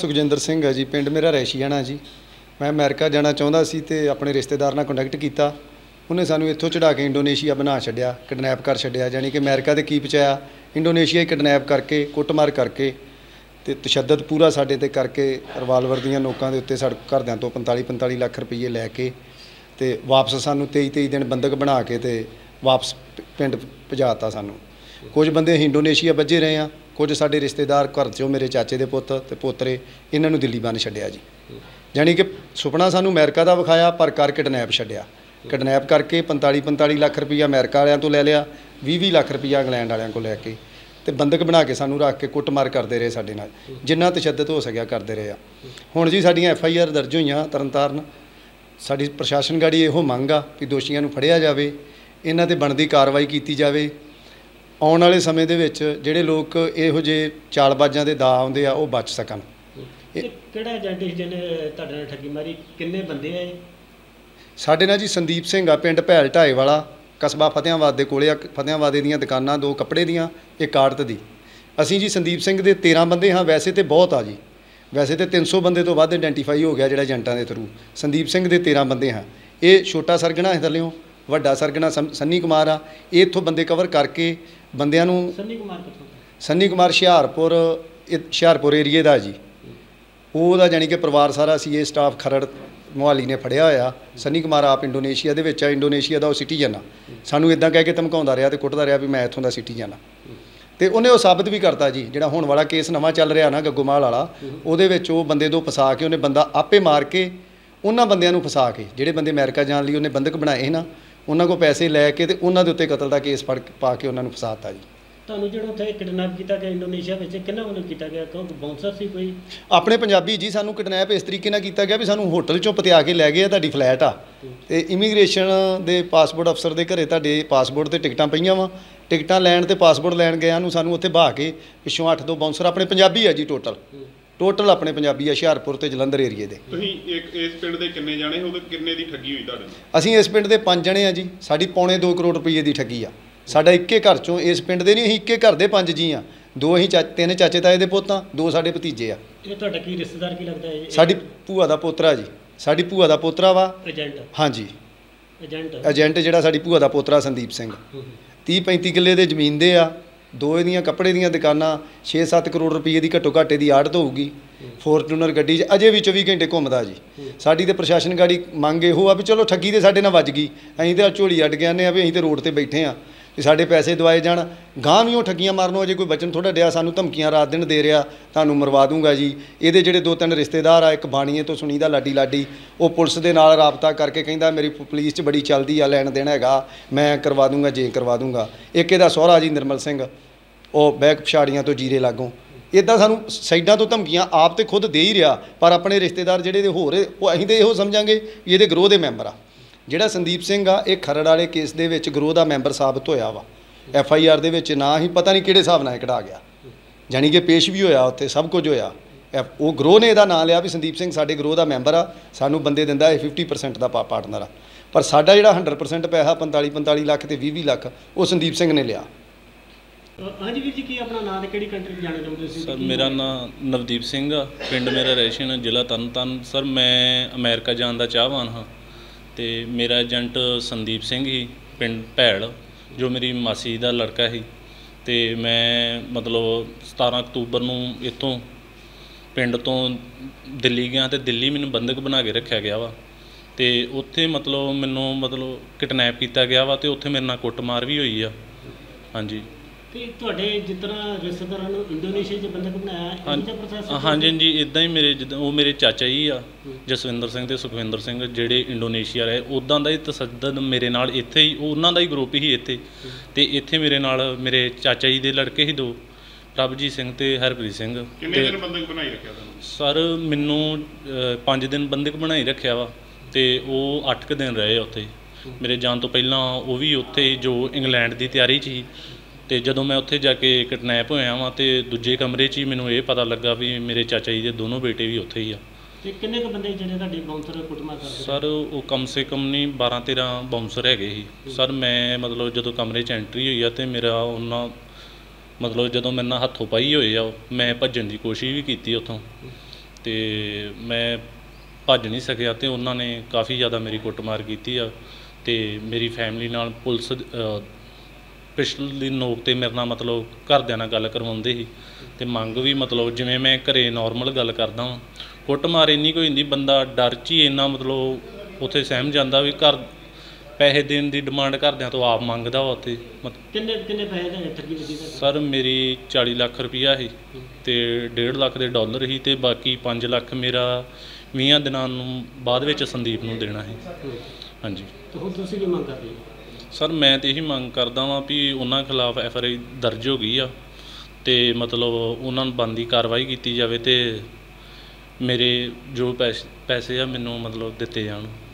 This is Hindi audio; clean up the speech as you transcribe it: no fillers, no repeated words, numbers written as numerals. सुखजिंदर सिंह है जी, पिंड मेरा रैशियाना जी। मैं अमेरिका जाना चाहता सी ते अपने रिश्तेदार नाल कॉन्टैक्ट किया, उन्हें सानू इत्थों चढ़ा के इंडोनेशिया बना छड्या, किडनैप कर छड्या। जानी कि अमेरिका ते की पहुँचाया, इंडोनेशिया किडनैप करके, कुटमार करके ते तशद्दद पूरा साडे ते करके, रिवालवर दीयां नोकां दे उत्ते साडे घरदियां तों 45-45 लाख रुपये लैके ते वापस सानू 23-23 दिन बंधक बना के ते वापस पिंड भजाता। सानू कुछ बंदे इंडोनेशिया बजे रहे हैं, कुछ साडे रिश्तेदार घर चो मेरे चाचे दे पुत्त ते पोतरे इन्हां नू दिल्ली बन छड्या जी। जानी कि सुपना सानू अमेरिका दा विखाया पर कर किडनैप छड्या, किडनैप करके 45-45 लाख रुपया अमेरिका वालियां तो लै लिया, 20-20 लाख रुपया इंग्लैंड वालियां को लैके ते बंधक बना के सानू रख के कुटमार करदे रहे, साडे नाल जिन्ना तशद्दद हो सकिया करदे रहे आ। हुण जी साडियां FIR दर्ज होईयां तरनतारण, साडी प्रशासन गाड़ी इहो मंग आ कि दोषियां नू फड़िया जावे, इन्हां ते बनदी कार्रवाई कीती जावे। आने वाले समय के जोड़े लोग यहो जे चालबाजा के दा आते हैं वह बच सकन। ठगी मारी किन्ने बंदे हैं साढ़े ना जी? संदीप सिंह पिंड भैल ढाए वाला, कस्बा फतेहाबाद के कोल, फतेहाबाद दी दुकाना, 2 कपड़े दियाँ, 1 आड़त दी। असी जी संदीप सिंह के 13 बंदे हाँ, वैसे तो बहुत आ जी, वैसे तो 300 बंदे तो वध आइडेंटिफाई हो गया जोड़ा एजेंटा के थ्रू। संदीप सिंह के 13 बंदे हाँ, ये छोटा सरगना है, थल्लों वड्डा सरगना सन्नी कुमार आ, इत्थों बंदे कवर करके बंदियां नू। सन्नी कुमार हुशियारपुर एरिए का जी, वह जानी कि परिवार सारा सीए स्टाफ खरड़ मोहाली ने फड़िया होया। सन्नी कुमार आप इंडोनेशिया दे विच, इंडोनेशिया का वह सिटीजन आ। सानू इदा कह के धमकाउंदा रहा ते कुटदा रहा भी मैं इत्थों का सिटीजन आ, ते उन्हें वह साबित भी करता जी। जिहड़ा होण वाला केस नवां चल रहा ना गग्गोमाल वाला, उहदे विच ओह बंदे दो फसा के उन्हें बंदा आपे मार के उन्हां बंदियां नू फसा के, जिहड़े बंदे अमेरिका जाण लई उन्हें बंधक बनाए ना, उन्हां को पैसे लैके ते उन्हां दे उत्ते कतल दा केस फड़ पा के उन्हां नू फसाता जी। तुहानू जिहड़ा उत्थे किडनैप कीता गया इंडोनेशिया विच, किन्हां वल्लों कीता गया? क्योंकि बाउंसर सी कोई अपने पंजाबी जी। सानू किडनैप इस तरीके नाल कीता गया भी सानू होटल चों पतिया के लै गए, तुहाडी फ्लैट आ ते इमीग्रेशन दे पासपोर्ट अफसर दे घरे तुहाडे पासपोर्ट ते टिकटां पईयां वा। टिकटां लैण ते पासपोर्ट लैण गया नू सानू उत्थे बाह के पिछों 8 दो बाउंसर अपने पंजाबी आ जी, टोटल अपने पंजाबी है, हुशियारपुर ते जलंधर एरिए दे। इस पिंड दे किन्ने जाने हो ते किन्ने दी ठगी हुई तुहाडे नाल? असीं इस पिंड दे 5 जने आ जी, साडी पौने 2 करोड़ रुपये दी ठगी आ। साडा इक्के घर चों, इस पिंड दे नहीं, इक्के घर दे 5 जी आ, 2 असीं 3 चाचे ताए दे पुत्तां, 2 साडे भतीजे आ। ये तुहाडा की रिश्तेदार की लगदा है? साडी भूआ दा पोतरा जी, साडी भूआ दा पोतरा वा एजेंट। हाँ जी एजेंट, एजेंट जिहड़ा साडी भूआ दा पोतरा संदीप सिंह, 30-35 किले दे जमीन दे आ, 2 ਇਹਦੀਆਂ कपड़े ਦੀਆਂ ਦੁਕਾਨਾਂ, 6-7 ਕਰੋੜ ਰੁਪਏ ਦੀ ਘੱਟੋ ਘਾਟੇ ਦੀ ਆੜਤ ਹੋਊਗੀ। ਫੋਰਚੂਨਰ ਗੱਡੀ 'ਚ ਅਜੇ ਵੀ 24 ਘੰਟੇ ਘੁੰਮਦਾ ਜੀ। ਸਾਡੀ ਤੇ ਪ੍ਰਸ਼ਾਸਨ ਗਾੜੀ ਮੰਗ ਇਹੋ ਆ ਵੀ ਚਲੋ ਠੱਗੀ ਤੇ ਸਾਡੇ ਨਾਲ ਵੱਜ ਗਈ, ਅਸੀਂ ਤੇ ਝੋਲੀ ਅੱਡ ਗਏ ਨੇ ਆ ਵੀ ਅਸੀਂ ਤੇ ਰੋਡ ਤੇ ਬੈਠੇ ਆ ਵੀ ਸਾਡੇ ਪੈਸੇ ਦਵਾਏ ਜਾਣ। ਗਾਂਹ ਵੀ ਉਹ ਠੱਗੀਆਂ ਮਾਰਨੋਂ ਅਜੇ ਕੋਈ ਬਚਨ ਥੋੜਾ ਡਿਆ, ਸਾਨੂੰ ਧਮਕੀਆਂ ਰਾਤ ਦਿਨ ਦੇ ਰਿਹਾ, ਤੁਹਾਨੂੰ ਮਰਵਾ ਦੂੰਗਾ ਜੀ। ਇਹਦੇ ਜਿਹੜੇ 2-3 ਰਿਸ਼ਤੇਦਾਰ ਆ, ਇੱਕ ਬਾਣੀਏ ਤੋਂ ਸੁਣੀ ਦਾ ਲਾਡੀ, ਉਹ ਪੁਲਿਸ ਦੇ ਨਾਲ ਰਾਬਤਾ ਕਰਕੇ ਕਹਿੰਦਾ ਮੇਰੀ ਪੁਲਿਸ 'ਚ ਬੜੀ ਚੱਲਦੀ ਆ, ਲੈਣ ਦੇਣਾ ਹੈਗਾ, ਮੈਂ ਕਰਵਾ ਦੂੰਗਾ ਜੇ ਕਰਵਾ ਦੂੰਗਾ। ਇੱਕ ਇਹਦਾ ਸਹੁਰਾ ਜੀ ਨਿਰਮਲ ਸਿੰਘ, ਉਹ ਬੈਕ ਪਛਾੜੀਆਂ ਤੋਂ ਜੀਰੇ ਲਾਗੋਂ ਇੱਦਾਂ ਸਾਨੂੰ ਸਾਈਡਾਂ ਤੋਂ ਧਮਕੀਆਂ ਆਪ ਤੇ ਖੁਦ ਦੇ ਹੀ ਰਿਹਾ, ਪਰ ਆਪਣੇ ਰਿਸ਼ਤੇਦਾਰ ਜਿਹੜੇ ਦੇ ਹੋਰ ਉਹ ਅਸੀਂ ਤਾਂ ਇਹੋ ਸਮਝਾਂਗੇ ਵੀ ਇਹਦੇ ਗਰੋਹ ਦੇ ਮੈਂਬਰ ਆ। ਜਿਹੜਾ ਸੰਦੀਪ ਸਿੰਘ ਆ ਇਹ ਖਰੜ ਵਾਲੇ केस ਦੇ ਵਿੱਚ ਗਰੋਹ ਦਾ ਮੈਂਬਰ ਸਾਬਤ ਹੋਇਆ ਵਾ। FIR ਦੇ ਵਿੱਚ ਨਾ ਹੀ ਪਤਾ ਨਹੀਂ ਕਿਹੜੇ ਹਿਸਾਬ ਨਾਲ ਕਢਾ ਗਿਆ, ਜਾਨੀ ਕਿ ਪੇਸ਼ ਵੀ ਹੋਇਆ ਉੱਥੇ, ਸਭ ਕੁਝ ਹੋਇਆ। ਉਹ ਗਰੋਹ ਨੇ ਇਹਦਾ ਨਾਂ ਲਿਆ ਵੀ ਸੰਦੀਪ ਸਿੰਘ ਸਾਡੇ ਗਰੋਹ ਦਾ ਮੈਂਬਰ ਆ, ਸਾਨੂੰ ਬੰਦੇ ਦਿੰਦਾ ਇਹ 50% ਦਾ ਪਾਰਟਨਰ ਆ, ਪਰ ਸਾਡਾ ਜਿਹੜਾ 100% ਪੈਸਾ 45-45 ਲੱਖ ਤੇ 20-20 ਲੱਖ ਉਹ ਸੰਦੀਪ ਸਿੰਘ ਨੇ ਲਿਆ। हाँ जी वीर जी, की अपना नाम किहड़ी कंट्री जाना चाहते हो? सर मेरा नाम नवदीप सिंह, पिंड मेरा रैशियाना, जिला तरनतारण। सर मैं अमेरिका जान का चाहवान हाँ, तो मेरा एजेंट संदीप सिंह ही पिंड भैल, जो मेरी मासी का लड़का ही, तो मैं मतलब 17 अक्तूबर नूं इतों पिंड तो दिल्ली गया, तो दिल्ली मैनू बंधक बना के रखा गया वा। तो उत्थे मतलब मैनू किडनैप किया गया वा, तो उत्थे मेरे नाल कुटमार भी हुई आ। हाँ जी, जिस तरह रिश्तेदार इंडोनेशिया बंधक बनाया? हाँ जी, जी इदा ही मेरे जिदा वो मेरे चाचा जी आ जसविंदर सिंह ते सुखविंदर सिंह, जेड़े इंडोनेशिया रहे, उदा का ही तसद्दद मेरे नाल इत्थे ही, उन्हां दा ही ग्रुप ही इत्थे ते इत्थे मेरे नाल मेरे चाचा जी दे लड़के ही 2, प्रभजीत सिंह ते हरप्रीत सिंह। किन्ने दिन बंधक बनाई रखिया तुहानू? सर मैनू 5 दिन बंधक बनाई रखिया वा, ते वह 8 दिन रहे उत्थे। मेरे जान तो पहलां वह भी उत्थे जो इंग्लैंड की तैयारी च ही, तो जदों मैं उत्थे जाके किडनैप होया वा, तो दूजे कमरे च ही मैनू ये पता लगा भी मेरे चाचा जी के 2 बेटे भी उत्थे ही आ। ते किन्ने क बंदे जिहड़े तुहाडे बाउंसर कुटमार करदे? सर वो कम से कम नहीं 12-13 बाउंसर हैगे ही। सर मैं मतलब जदों कमरे च एंट्री हुई है, तो मेरा उन्हां मतलब जदों मेरे नाल हथों पाई होई आ, मैं भज्जन की कोशिश भी की उत्थों, तो मैं भज नहीं सकिया तो उन्होंने काफ़ी ज़्यादा मेरी कुटमार की। तो मेरी फैमिली नाल पुलिस पिछली नोक तो मेरे नाल मतलब घरदियां नाल गल करवाउंदे ही ते मंग भी मतलब जिवें मैं घरे नॉर्मल गल करदा हां। कुटमार इन्नी कोई हुंदी बंदा डर च ही इन्ना मतलब उत्थे सहम जांदा भी घर पैसे देने की डिमांड घरदियां तो आप मंगदा वा। उत्थे सर मेरी 40 लाख रुपया ही ते 1.5 लाख दे डॉलर ही ते बाकी 5 लाख मेरा 20 दिनां नूं बाद विच संदीप नूं देना है। हाँ जी। तो सर मैं तो यही मंग करता हाँ भी उन्होंने खिलाफ FIR दर्ज हो गई आ तो मतलब उन्होंने बनती कार्रवाई की जाए तो मेरे जो पैसे आ मैनू मतलब दिते जान।